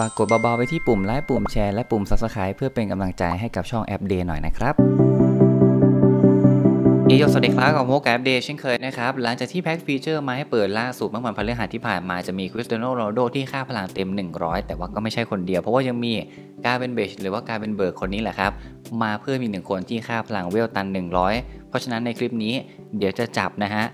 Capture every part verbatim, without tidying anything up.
ฝากกดเบาๆไปที่ปุ่มไลค์ปุ่มแชร์และปุ่ม ซับสไครบ์ เพื่อเป็นกำลังใจให้กับช่องแอปเดย์หน่อยนะครับเยสวัสดีครับของโมกแอปเดย์เช่นเคยนะครับหลังจากที่แพ็กฟีเจอร์มาให้เปิดล่าสุดเมื่อวันพฤหัสที่ผ่านมาจะมีคริสเตียโน โรนัลโดที่ค่าพลังเต็มหนึ่งร้อยแต่ว่าก็ไม่ใช่คนเดียวเพราะว่ายังมีกาเบนเบชหรือว่ากาเบนเบิร์กคนนี้แหละครับมาเพิ่มอีกหนึ่งคนที่ค่าพลังเวลตันหนึ่งร้อยเพราะฉะนั้นในคลิปนี้เดี๋ยวจะจับนะฮะ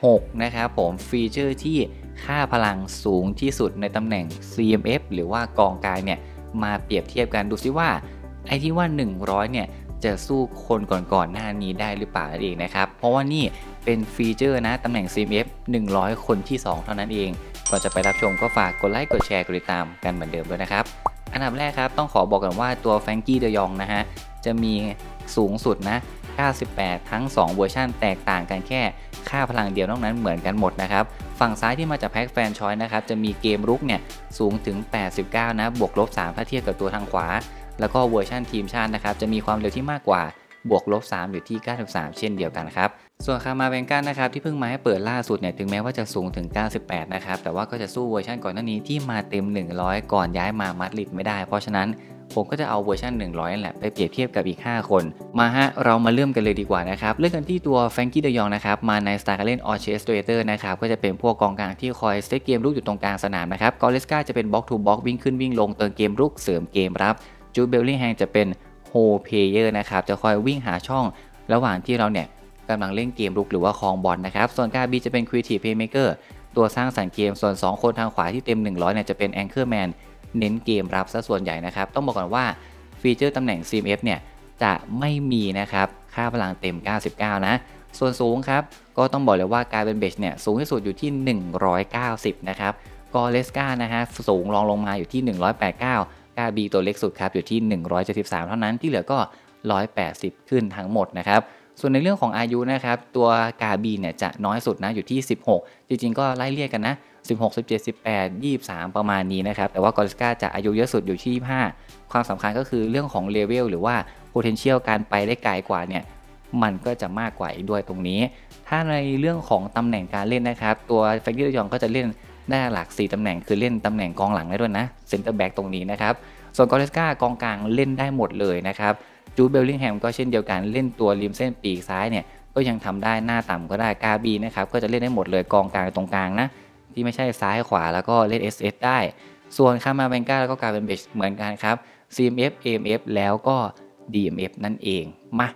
หกนะครับผมฟีเจอร์ที่ค่าพลังสูงที่สุดในตำแหน่ง ซี เอ็ม เอฟ หรือว่ากองกายเนี่ยมาเปรียบเทียบกันดูซิว่าไอ้ที่ว่าหนึ่งร้อยเนี่ยจะสู้คนก่อนๆหน้านี้ได้หรือเปล่านั่นเองนะครับเพราะว่านี่เป็นฟีเจอร์นะตำแหน่ง ซี เอ็ม เอฟ หนึ่งร้อยคนที่สองเท่านั้นเองก่อนจะไปรับชมก็ฝากกดไลค์กดแชร์กดติดตามกันเหมือนเดิมด้วยนะครับอันดับแรกครับต้องขอบอกกันว่าตัวแฟรงกี้เดยองนะฮะจะมีสูงสุดนะเก้าสิบแปดทั้งสองเวอร์ชันแตกต่างกันแค่ค่าพลังเดียวนอกนั้นเหมือนกันหมดนะครับฝั่งซ้ายที่มาจากแพ็กแฟนชอยนะครับจะมีเกมรุกเนี่ยสูงถึงแปดสิบเก้านะบวกลบสามถ้าเทียบกับตัวทางขวาแล้วก็เวอร์ชันทีมชาตินะครับจะมีความเร็วที่มากกว่าบวกลบสามอยู่ที่เก้าสิบสามเช่นเดียวกันครับส่วนคามาเบงกันนะครับที่เพิ่งมาให้เปิดล่าสุดเนี่ยถึงแม้ว่าจะสูงถึงเก้าสิบแปดนะครับแต่ว่าก็จะสู้เวอร์ชันก่อนหน้านี้ที่มาเต็มหนึ่งร้อยก่อนย้ายมามาดริดไม่ได้เพราะฉะนั้นผมก็จะเอาเวอร์ชันหนึ่งร้อยนั่นแหละไปเปรียบเทียบกับอีกห้าคนมาฮะเรามาเริ่มกันเลยดีกว่านะครับเริ่มกันที่ตัวแฟรงกี้เดยองนะครับมาในสไตล์การเล่นออเชสเตรเตอร์นะครับก็จะเป็นพวกกองกลางที่คอยเซตเกมรุกอยู่ตรงกลางสนามนะครับกอเลสกาจะเป็นบล็อกทูบล็อกวิ่งขึ้นวิ่งลงเติมเกมรุกเสริมเกมรับจูด เบลลิงแฮมจะเป็นโฮเพเยอร์นะครับจะคอยวิ่งหาช่องระหว่างที่เราเนี่ยกำลังเล่นเกมรุกหรือว่าครองบอล นะครับส่วนกาบีจะเป็นครีเอทีฟเพย์เมเกอร์ตัวสร้างสรรค์เกมส่วนสองคนทางขวาที่เต็มหนึ่งร้อยเนี่ยจะเป็นแองเกอร์แมนเน้นเกมรับซะส่วนใหญ่นะครับต้องบอกก่อนว่าฟีเจอร์ตำแหน่ง ซี เอ็ม เอฟ เนี่ยจะไม่มีนะครับค่าพลังเต็มเก้าสิบเก้านะส่วนสูงครับก็ต้องบอกเลยว่ากาเบนเบชเนี่ยสูงที่สุดอยู่ที่หนึ่งร้อยเก้าสิบนะครับกอเลสกานะฮะสูงรองลงมาอยู่ที่หนึ่งร้อยแปดสิบเก้ากาบีตัวเล็กสุดครับอยู่ที่หนึ่งร้อยเจ็ดสิบสามเท่านั้นที่เหลือก็หนึ่งร้อยแปดสิบขึ้นทั้งหมดนะครับส่วนในเรื่องของอายุนะครับตัวกาบีเนี่ยจะน้อยสุดนะอยู่ที่สิบหกจริงๆก็ไล่เรียกกันนะสิบหก สิบเจ็ด สิบแปด ยี่สิบสามประมาณนี้นะครับแต่ว่ากอเลสกาจะอายุเยอะสุดอยู่ที่ยี่สิบห้าความสำคัญก็คือเรื่องของเลเวลหรือว่า potential การไปได้ไกลกว่าเนี่ยมันก็จะมากกว่าอีกด้วยตรงนี้ถ้าในเรื่องของตำแหน่งการเล่นนะครับตัวแฟรงกี้ เดยองก็จะเล่นได้หลักสี่ตำแหน่งคือเล่นตำแหน่งกองหลังได้ด้วยนะเซนเตอร์แบ็กตรงนี้นะครับส่วนกอเลสกากองกลางเล่นได้หมดเลยนะครับจูด เบลลิงแฮมก็เช่นเดียวกันเล่นตัวริมเส้นปีกซ้ายเนี่ยก็ยังทำได้หน้าต่ำก็ได้กาบีนะครับก็จะเล่นได้หมดเลยกองกลางตรงกลางนะที่ไม่ใช่ซ้ายขวาแล้วก็เล่น เอส เอส ได้ส่วนคามาเบงก้าแล้วก็กาเบนเบชเหมือนกันครับ ซี เอ็ม เอฟ เอ็ม เอฟ แล้วก็ ดี เอ็ม เอฟ นั่นเองมาเ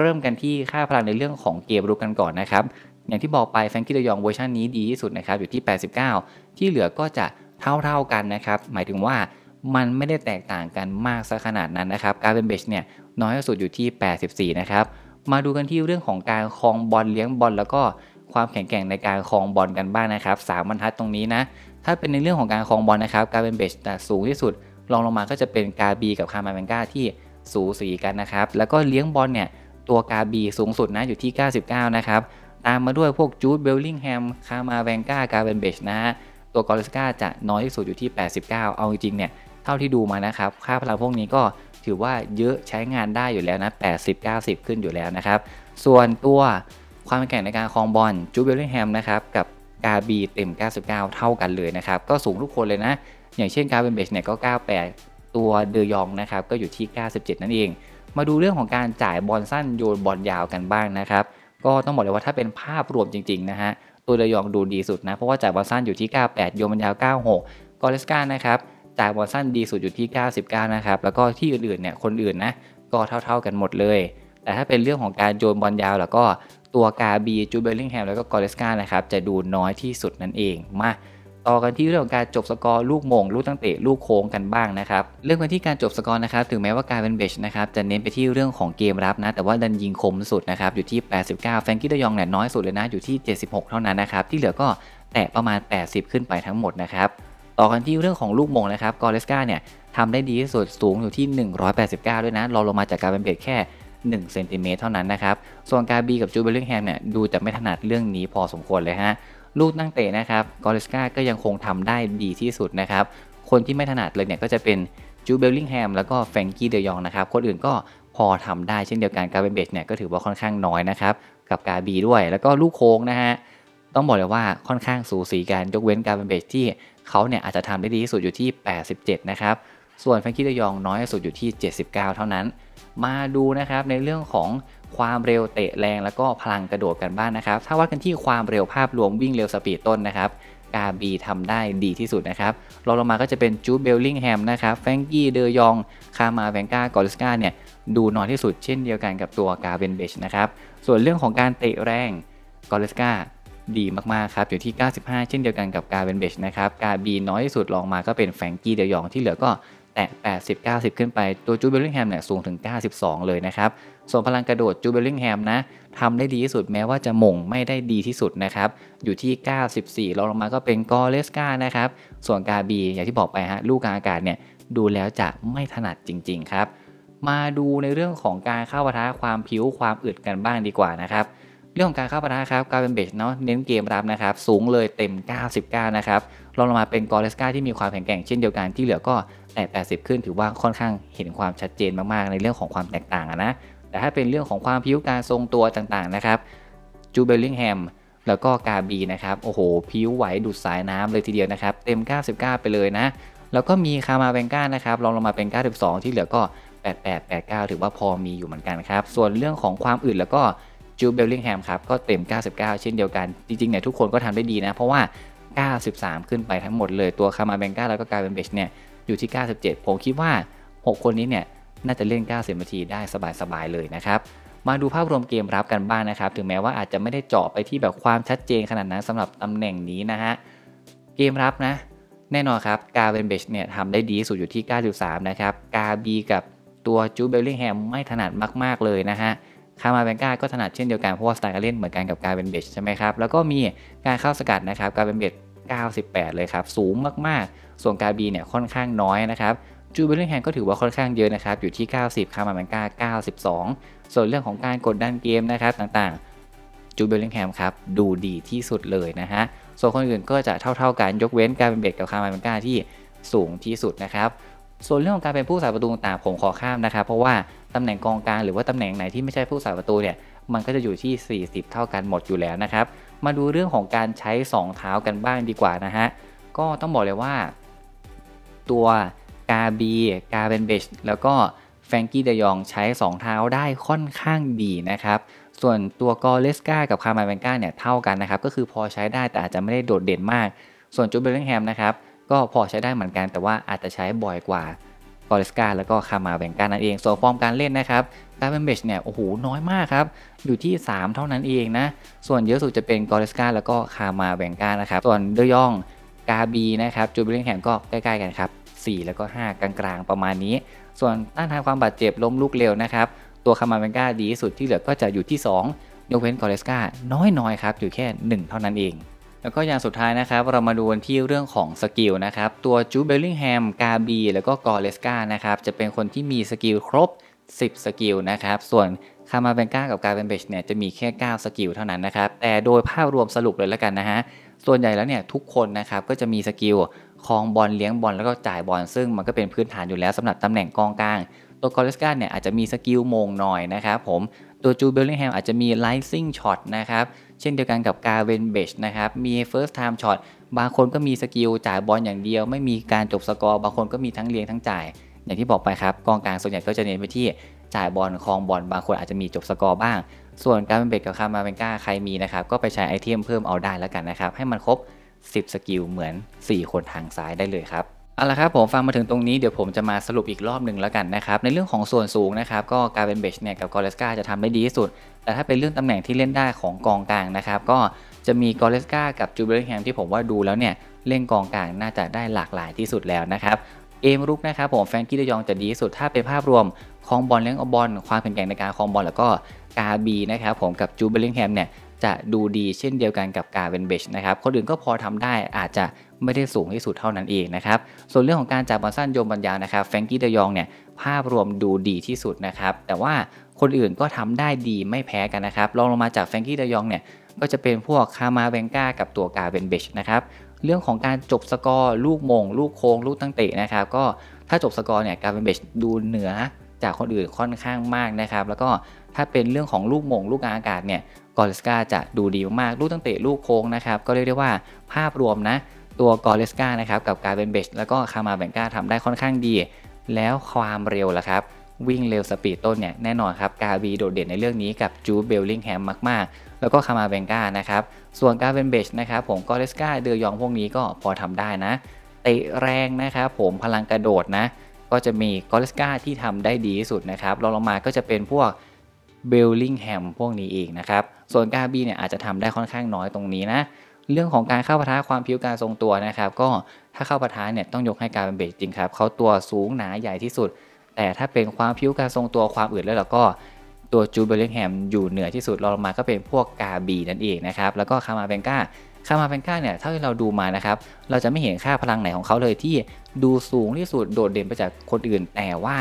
ริ่มกันที่ค่าพลังในเรื่องของเกมรุกกันก่อนนะครับอย่างที่บอกไปแฟรงกี้ เดยองเวอร์ชันนี้ดีที่สุดนะครับอยู่ที่แปดสิบเก้าที่เหลือก็จะเท่าๆกันนะครับหมายถึงว่ามันไม่ได้แตกต่างกันมากซะขนาดนั้นนะครับการเป็นเบชเนี่ยน้อยที่สุดอยู่ที่แปดสิบสี่นะครับมาดูกันที่เรื่องของการครองบอลเลี้ยงบอลแล้วก็ความแข็งแกร่งในการครองบอลกันบ้างนะครับสามบรรทัดตรงนี้นะถ้าเป็นในเรื่องของการครองบอลนะครับการเป็นเบชแต่สูงที่สุดรองลงมาก็จะเป็นกาบีกับคามาเบงก้าที่สูสีกันนะครับแล้วก็เลี้ยงบอลเนี่ยตัวกาบีสูงสุดนะอยู่ที่เก้าสิบเก้านะครับตามมาด้วยพวกจูด เบลลิงแฮม คามาเบงก้า กาเบนเบชนะฮะตัวกอเลสกาจะน้อยที่สุดอยู่ที่แปดสิบเก้าเอาจริงเนี่ยเท่าที่ดูมานะครับค่าพลังพวกนี้ก็ถือว่าเยอะใช้งานได้อยู่แล้วนะแปดสิบ เก้าสิบขึ้นอยู่แล้วนะครับส่วนตัวความแข็งในการครองบอลจูด เบลลิงแฮมนะครับกับกาบีเต็มเก้าสิบเก้าเท่ากันเลยนะครับก็สูงทุกคนเลยนะอย่างเช่นกาเบนเบชเนี่ยก็เก้าสิบแปดตัวเดยองนะครับก็อยู่ที่เก้าสิบเจ็ดนั่นเองมาดูเรื่องของการจ่ายบอลสั้นโยนบอลยาวกันบ้างนะครับก็ต้องบอกเลยว่าถ้าเป็นภาพรวมจริงๆนะฮะตัวเดยองดูดีสุดนะเพราะว่าจ่ายบอลสั้นอยู่ที่เก้าสิบแปดโยนบอลยาวเก้าสิบหกกอเลสกานะครับจ่ายบอลสั้นดีสุดอยู่ที่เก้าสิบเก้านะครับแล้วก็ที่อื่นๆเนี่ยคนอื่นนะก็เท่าๆกันหมดเลยแต่ถ้าเป็นเรื่องของการโยนบอลยาวแล้วก็ตัวกาบีจูด เบลลิงแฮมแล้วก็กอเลสกานะครับจะดูน้อยที่สุดนั่นเองมาต่อกันที่เรื่องของการจบสกอร์ลูกมงลูกตั้งเตะลูกโค้งกันบ้างนะครับเรื่องกันที่การจบสกอร์นะครับถึงแม้ว่าการเป็นเบชนะครับจะเน้นไปที่เรื่องของเกมรับนะแต่ว่าดันยิงคมสุดนะครับอยู่ที่แปดสิบเก้าแฟรงกี้เดยองเนี่ยน้อยสุดเลยนะอยู่ที่เจ็ดสิบหกเท่านั้นนะครับที่เหลือก็แตะประมาณแปดสิบขึ้นไปทั้งหมดนะครับต่อกันที่เรื่องของลูกมงนะครับกอเลสกาเนี่ยทำได้ดีที่สุดสูงอยู่ที่หนึ่งร้อยแปดสิบเก้าด้วยนะรอลงมาจากการเป็นเบชแค่หนึ่งเซนติเมตรเท่านั้นนะครับส่วนกาบีกับจูด เบลลิงแฮมเนี่ยดูจะไม่ถนัดเรื่องนี้พอสมควรเลยฮะลูกตั้งเตะนะครับกอเลสกาก็ยังคงทำได้ดีที่สุดนะครับคนที่ไม่ถนัดเลยเนี่ยก็จะเป็นจูด เบลลิงแฮมแล้วก็แฟรงกี้ เดยองนะครับคนอื่นก็พอทำได้เช่นเดียวกันกาเบนเบชเนี่ยก็ถือว่าค่อนข้างน้อยนะครับกับกาบีด้วยแล้วก็ลูกโค้งนะฮะต้องบอกเลยว่าค่อนข้างสูสีกันยกเว้นกาเบนเบชที่ เขาเนี่ยอาจจะทำได้ดีที่สุดอยู่ที่แปดสิบเจ็ดนะครับส่วนแฟรงกี้ เดยองน้อยสุดอยู่ที่เจ็ดสิบเก้าเท่านั้นมาดูนะครับในเรื่องของความเร็วเตะแรงแล้วก็พลังกระโดดกันบ้าง น, นะครับถ้าวัดกันที่ความเร็วภาพรวมวิ่งเร็วสปีดต้นนะครับกาบีทำได้ดีที่สุดนะครับรองลงมาก็จะเป็นจูด เบลลิงแฮมนะครับแฟรงกี้ เดยองคามาแวงกากอริสกาเนี่ยดูน้อยที่สุดเช่นเดียวกันกับตัวกาเบนเบชนะครับส่วนเรื่องของการเตะแรงกอริสกาดีมากๆครับอยู่ที่เก้าสิบห้าเช่นเดียวกันกับกาเบนเบชนะครับกาบีน้อยที่สุดรองมาก็เป็นแฟรงกี้ เดยองที่เหลือก็แตะแปดสิบ เก้าสิบขึ้นไปตัวจูด เบลลิงแฮมเนี่ยสูงถึงเก้าสิบสองเลยนะครับส่วนพลังกระโดดจูด เบลลิงแฮมนะทำได้ดีที่สุดแม้ว่าจะหม่งไม่ได้ดีที่สุดนะครับอยู่ที่เก้าสิบสี่รองลงมาก็เป็นกอเลสกานะครับส่วนกาบีอย่างที่บอกไปฮะลูกกลางอากาศเนี่ยดูแล้วจะไม่ถนัดจริงๆครับมาดูในเรื่องของการเข้าปะทะความผิวความอึดกันบ้างดีกว่านะครับเรื่องของการเข้าปะทะครับกาเบนเบชเนาะเน้นเกมรับนะครับสูงเลยเต็มเก้าสิบเก้านะครับรองลงมาเป็นกอเลสกาที่มีความแข็งแกร่งเช่นเดียวกันที่เหลือก็แต่แปดสิบขึ้นถือว่าค่อนข้างเห็นความชัดเจนมากๆในเรื่องของความแตกต่างนะแต่ถ้าเป็นเรื่องของความผิวการทรงตัวต่างๆนะครับจูด เบลลิงแฮมแล้วก็กาบีนะครับโอ้โหผิวไหวดูดสายน้ำเลยทีเดียวนะครับเต็มเก้าสิบเก้าไปเลยนะแล้วก็มีคามาแวงก้านะครับรองลงมาเป็นเก้าสิบสองที่เหลือก็แปดสิบแปด แปดสิบเก้าถือว่าพอมีอยู่เหมือนกันครับส่วนเรื่องของความอึดแล้วก็จูด เบลลิงแฮมครับก็เต็มเก้าสิบเก้าเช่นเดียวกันจริงๆเนี่ยทุกคนก็ทำได้ดีนะเพราะว่าเก้าสิบสามขึ้นไปทั้งหมดเลยตัวคามาแวงก้าแล้วก็กาเบนเบชเนี่ยอยู่ที่เก้าสิบเจ็ดผมคิดว่าหกคนนี้เนี่ยน่าจะเล่นเก้าสิบนาทีได้สบายๆเลยนะครับมาดูภาพรวมเกมรับกันบ้าง น, นะครับถึงแม้ว่าอาจจะไม่ได้เจาะไปที่แบบความชัดเจนขนาดนั้นสำหรับตำแหน่งนี้นะฮะเกมรับนะแน่นอนครับกาเบนเบชเนี่ยทำได้ดีสุดอยู่ที่เก้าสิบสามนะครับกาบีกับตัวจูด เบลลิงแฮมไม่ถนัดมากๆเลยนะฮะคามาแวงก้าก็ถนัดเช่นเดียวกันเพราะว่าสไตล์การเล่นเหมือนกันกับกาเบนเบชใช่ไหมครับแล้วก็มีการเข้าสกัดนะครับกาเบนเบชเก้าสิบแปดเลยครับสูงมากๆส่วนกาบีเนี่ยค่อนข้างน้อยนะครับจูด เบลลิงแฮมก็ถือว่าค่อนข้างเยอะนะครับอยู่ที่เก้าสิบคามาแวงก้าเก้าสิบสองส่วนเรื่องของการกดดันเกมนะครับต่างๆจูด เบลลิงแฮมครับดูดีที่สุดเลยนะฮะส่วนคนอื่นก็จะเท่าๆกันยกเว้นกาเบนเบชกับคามาแวงก้าที่สูงที่สุดนะครับส่วนเรื่องของการเป็นผู้สาประตูต่างผมขอข้ามนะครับเพราะว่าตำแหน่งกองกลางหรือว่าตำแหน่งไหนที่ไม่ใช่ผู้สาประตูเนี่ยมันก็จะอยู่ที่สี่สิบเท่ากันหมดอยู่แล้วนะครับมาดูเรื่องของการใช้สองเท้ากันบ้างดีกว่านะฮะก็ต้องบอกเลยว่าตัวกาบีกาเบนเบชแล้วก็แฟรงกี้ เดยองใช้สองเท้าได้ค่อนข้างดีนะครับส่วนตัวกอเลสกากับคามาแวงก้าเนี่ยเท่ากันนะครับก็คือพอใช้ได้แต่อาจจะไม่ได้โดดเด่นมากส่วนจูด เบลลิงแฮมนะครับก็พอใช้ได้เหมือนกันแต่ว่าอาจจะใช้บ่อยกว่ากอเลสกาแล้วก็คามาแวงก้านั่นเองส่วนฟอร์มการเล่นนะครับกาเบนเบชเนี่ยโอ้โหน้อยมากครับอยู่ที่สามเท่านั้นเองนะส่วนเยอะสุดจะเป็นกอเลสกาแล้วก็คามาแวงก้านะครับส่วนเดยองกาบีนะครับจูด เบลลิงแฮมก็ใกล้ๆกันครับสี่แล้วก็ห้ากลางๆประมาณนี้ส่วนต้านทานความบาดเจ็บล้มลุกเร็วนะครับตัวคามาแวงก้าดีที่สุดที่เหลือก็จะอยู่ที่สองยกเว้นกอเลสกาน้อยๆครับอยู่แค่หนึ่งเท่านั้นเองแล้วก็อย่างสุดท้ายนะครับเรามาดูกันที่เรื่องของสกิลนะครับตัวจูด เบลลิงแฮมกาบีแล้วก็กอเลสกานะครับจะเป็นคนที่มีสกิลครบสิบสกิลนะครับส่วนคามาแวงก้ากับกาเบนเบชเนี่ยจะมีแค่เก้าสกิลเท่านั้นนะครับแต่โดยภาพรวมสรุปเลยแล้วกันนะฮะส่วนใหญ่แล้วเนี่ยทุกคนนะครับก็จะมีสกิลคลองบอลเลี้ยงบอลแล้วก็จ่ายบอลซึ่งมันก็เป็นพื้นฐานอยู่แล้วสำหรับตำแหน่งกองกลางตัวกอเลสกาเนี่ยอาจจะมีสกิลมงหน่อยนะครับผมตัวจูด เบลลิงแฮมอาจจะมีไลซิ่งช็อตนะครับเช่นเดียวกันกับกาเบนเบชนะครับมี first time shot บางคนก็มีสกิลจ่ายบอลอย่างเดียวไม่มีการจบสกอร์บางคนก็มีทั้งเลี้ยงทั้งจ่ายอย่างที่บอกไปครับกองกลางส่วนใหญ่ก็จะเน้นไปที่จ่ายบอลคลองบอลบางคนอาจจะมีจบสกอร์บ้างส่วนการเป็นเบรกกับคามาแวงก้าใครมีนะครับก็ไปใช้ไอเทมเพิ่มเอาได้แล้วกันนะครับให้มันครบสิบสกิลเหมือนสี่คนทางซ้ายได้เลยครับเอาละครับผมฟังมาถึงตรงนี้เดี๋ยวผมจะมาสรุปอีกรอบหนึ่งแล้วกันนะครับในเรื่องของส่วนสูงนะครับก็การเป็นเบรกเนี่ยกับกอเลสกาจะทำได้ดีที่สุดแต่ถ้าเป็นเรื่องตำแหน่งที่เล่นได้ของกองกลางนะครับก็จะมีกอเลสกากับจูด เบลลิงแฮมที่ผมว่าดูแล้วเนี่ยเล่นกองกลางน่าจะได้หลากหลายที่สุดแล้วนะครับเกมรุกนะครับผมแฟรงกี้ เดยองจะดีที่สุดถ้าเป็นภาพรวมคลองบอลเลี้ยงบอลความแข็งแกร่งในการคลองบอลแล้วก็กาบีนะครับผมกับจูด เบลลิงแฮมเนี่ยจะดูดีเช่นเดียวกันกับกาเบนเบชนะครับคนอื่นก็พอทำได้อาจจะไม่ได้สูงที่สุดเท่านั้นเองนะครับส่วนเรื่องของการจ่ายบอลสั้นโยมบอลยาวนะครับแฟรงกี้ เดยองเนี่ยภาพรวมดูดีที่สุดนะครับแต่ว่าคนอื่นก็ทำได้ดีไม่แพ้กันนะครับลองลงมาจากแฟรงกี้ เดยองเนี่ยก็จะเป็นพวกคามาแวงก้ากับตัวกาเบนเบชนะครับเรื่องของการจบสกอร์ลูกมงลูกโค้งลูกตั้งเตะนะครับก็ถ้าจบสกอร์เนี่ยกาเบนเบชดูเหนือจากคนอื่นค่อนข้างมากนะครับแล้วก็ถ้าเป็นเรื่องของลูกมงลูกอากาศเนี่ยกอเลสกาจะดูดีมากลูกตั้งเตะลูกโค้งนะครับก็เรียกได้ว่าภาพรวมนะ ตัวกอเลสกานะครับกับการเป็นเบชแล้วก็คามาแบงกาทำได้ค่อนข้างดีแล้วความเร็วล่ะครับวิ่งเร็วสปีดต้นเนี่ยแน่นอนครับกาบีโดดเด่นในเรื่องนี้กับจูเบลลิงแฮมมากๆแล้วก็คามาแบงกานะครับส่วนการเป็นเบชนะครับผมกอเลสกาเดยองพวกนี้ก็พอทำได้นะเตะแรงนะครับผมพลังกระโดดนะก็จะมีกอเลสกาที่ทำได้ดีที่สุดนะครับรองลงมาก็จะเป็นพวกเบลลิงแฮมพวกนี้อีกนะครับส่วนกาบีเนี่ยอาจจะทำได้ค่อนข้างน้อยตรงนี้นะเรื่องของการเข้าปะทะความผิวการทรงตัวนะครับก็ถ้าเข้าปะทะเนี่ยต้องยกให้การเป็นเบชจริงครับเขาตัวสูงหนาใหญ่ที่สุดแต่ถ้าเป็นความผิวการทรงตัวความอืดแล้วเราก็ตัวจูเบลลิงแฮมอยู่เหนือที่สุดรองลงมาก็เป็นพวกกาบีนั่นเองนะครับแล้วก็คามาแบงกาคามาแบงกาเนี่ยเท่าที่เราดูมานะครับเราจะไม่เห็นค่าพลังไหนของเขาเลยที่ดูสูงที่สุดโดดเด่นไปจากคนอื่นแต่ว่า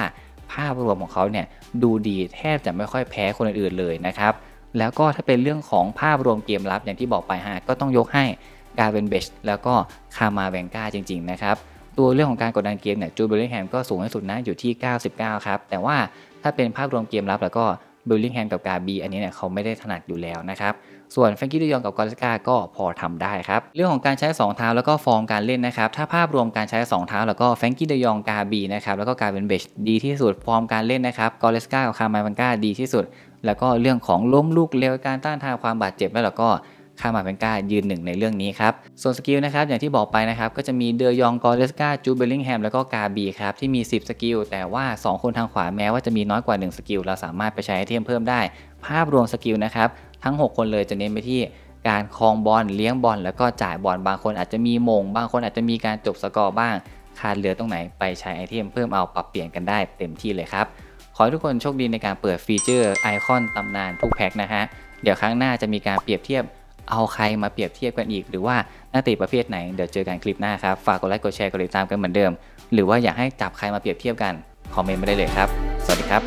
ภาพรวมของเขาเนี่ยดูดีแทบจะไม่ค่อยแพ้คนอื่นเลยนะครับแล้วก็ถ้าเป็นเรื่องของภาพรวมเกมลับอย่างที่บอกไปฮะก็ต้องยกให้กาเบนเบชแล้วก็คามาแบงกาจริงๆนะครับตัวเรื่องของการกดดันเกมเนี่ยจูเบลลิงแฮมก็สูงที่สุดนะอยู่ที่เก้าสิบเก้าครับแต่ว่าถ้าเป็นภาพรวมเกมลับแล้วก็เบลลิงแฮมกับกาบีอันนี้เนี่ยเขาไม่ได้ถนัดอยู่แล้วนะครับส่วนแฟรงกี้ดิยองกับกอเลสกาก็พอทำได้ครับเรื่องของการใช้สองเท้าแล้วก็ฟอร์มการเล่นนะครับถ้าภาพรวมการใช้สองเท้าแล้วก็แฟรงกี้ดิยองกาบีนะครับแล้วก็การเป็นเบชดีที่สุดฟอร์มการเล่นนะครับกอเลสกากับคามาแบงกาดีที่สุดแล้วก็เรื่องของล้มลูกเร็วการต้านทานความบาดเจ็บแล้วก็คามาแบงกายืนหนึ่งในเรื่องนี้ครับส่วนสกิลนะครับอย่างที่บอกไปนะครับก็จะมีเดยองกอเลสกาจูเบลลิงแฮมแล้วก็กาบีครับที่มีสิบสกิลแต่ว่าสองคนทางขวาแม้ว่าจะมีน้อยกว่าหนึ่งสกิลเราสามารถไปใช้ไอเทมเพิ่มได้ภาพรวมสกิลนะครับทั้งหกคนเลยจะเน้นไปที่การคลองบอลเลี้ยงบอลแล้วก็จ่ายบอลบางคนอาจจะมีมงบางคนอาจจะมีการจบสกอร์บ้างขาดเหลือตรงไหนไปใช้ไอเทมเพิ่มเอาปรับเปลี่ยนกันได้เต็มที่เลยครับขอให้ทุกคนโชคดีในการเปิดฟีเจอร์ไอคอนตำนานทุกแพ็คนะฮะเดี๋ยวครั้งหน้าจะมีการเปรียบเทียบเอาใครมาเปรียบเทียบกันอีกหรือว่านักเตะประเภทไหนเดี๋ยวเจอกันคลิปหน้าครับฝากกดไลค์กดแชร์กดติดตามกันเหมือนเดิมหรือว่าอยากให้จับใครมาเปรียบเทียบกันคอมเมนต์มาได้เลยครับสวัสดีครับ